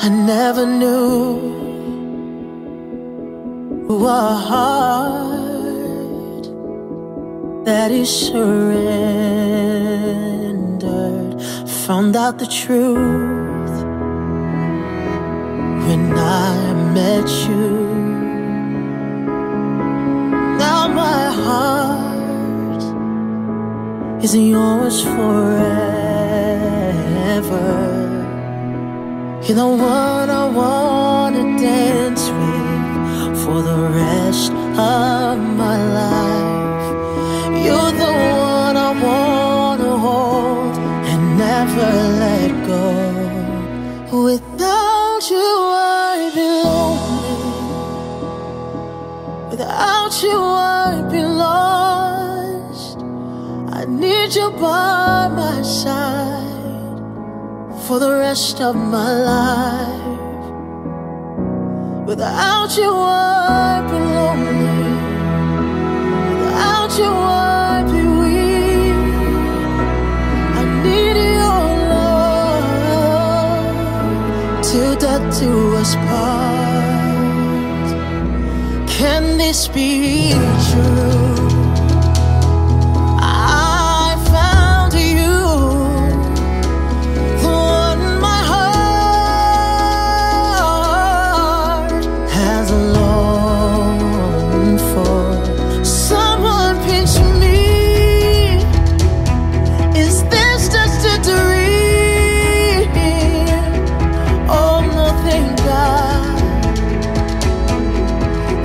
I never knew what heart that is surrendered. Found out the truth when I met you. Now my heart is yours forever. You're the one I wanna dance with for the rest of my life. You're the one I wanna hold and never let go. Without you I'd be lonely. Without you I'd be lost. I need you by my side for the rest of my life. Without you I'd be lonely. Without you I'd be weak. I need your love till death do us part. Can this be true?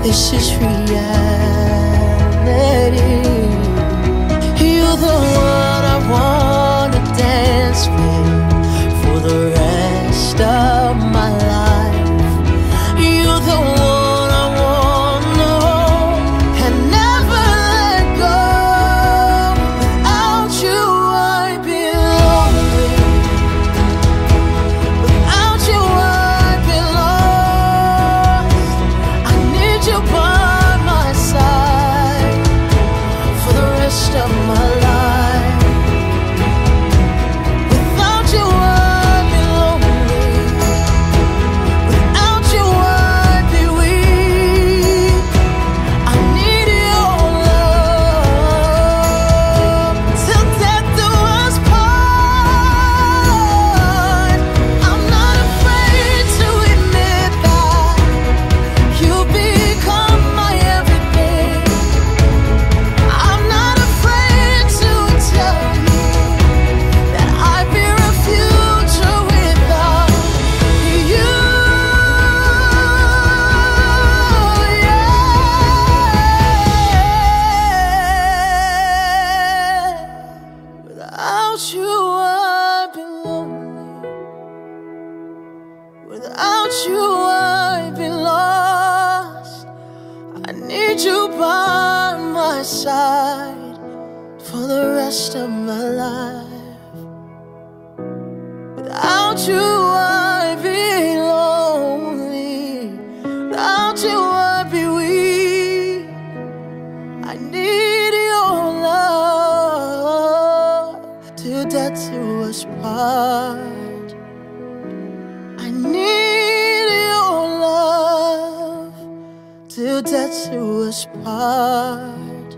This is reality. You're the one I wanna dance with for the rest of my life. You're the one I wanna hold and never let go. Without you I'd be lonely. Without you I'd be lost. I need you by my side for the rest of my life. Without you I'd be lonely. Without you I'd be weak. I need your love till death do us part. I'm not afraid to admit that you become my everything. I'm not afraid to tell you that I fear a future without you. Yeah. Without you I'd be lonely. Without you I'd be lost. I need you by my side for the rest of my life. Without you I'd be lonely. Without you I'd be weak. I need your love till death do us part. I need your love till death do us part.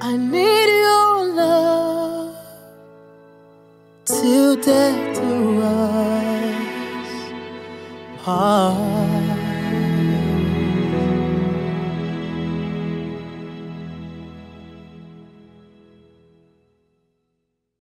I need your love till death do us part.